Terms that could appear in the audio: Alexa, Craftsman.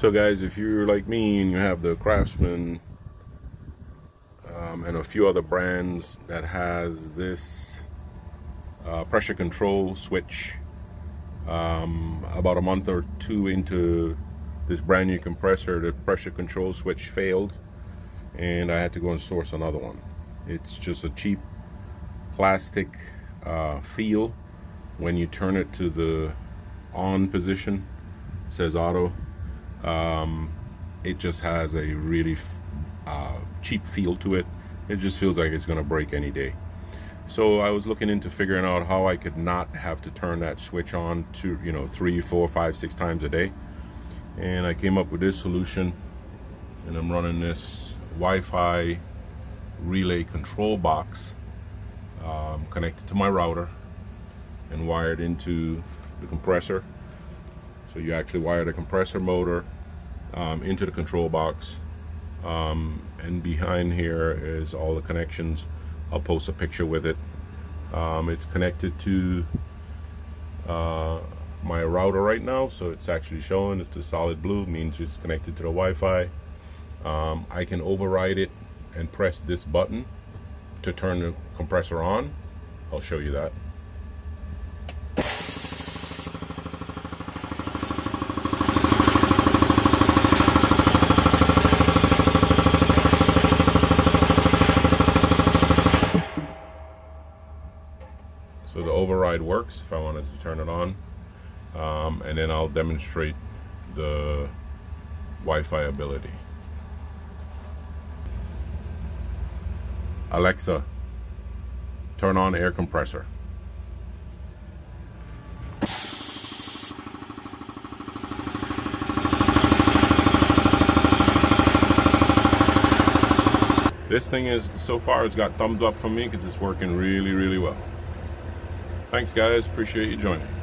So guys, if you're like me and you have the Craftsman and a few other brands that has this pressure control switch, about a month or two into this brand new compressor, the pressure control switch failed and I had to go and source another one. It's just a cheap plastic feel. When you turn it to the on position, it says auto. It just has a really cheap feel to it. It just feels like it's gonna break any day. So I was looking into figuring out how I could not have to turn that switch on to, you know, 3, 4, 5, 6 times a day. And I came up with this solution, and I'm running this Wi-Fi relay control box connected to my router and wired into the compressor. So you actually wire the compressor motor into the control box, and behind here is all the connections. I'll post a picture with it. It's connected to my router right now, so it's actually showing. It's the solid blue, means it's connected to the Wi-Fi. I can override it and press this button to turn the compressor on. I'll show you that. So the override works if I wanted to turn it on, and then I'll demonstrate the Wi-Fi ability. Alexa, turn on air compressor. This thing is, so far, it's got thumbs up from me because it's working really, really well. Thanks guys, appreciate you joining.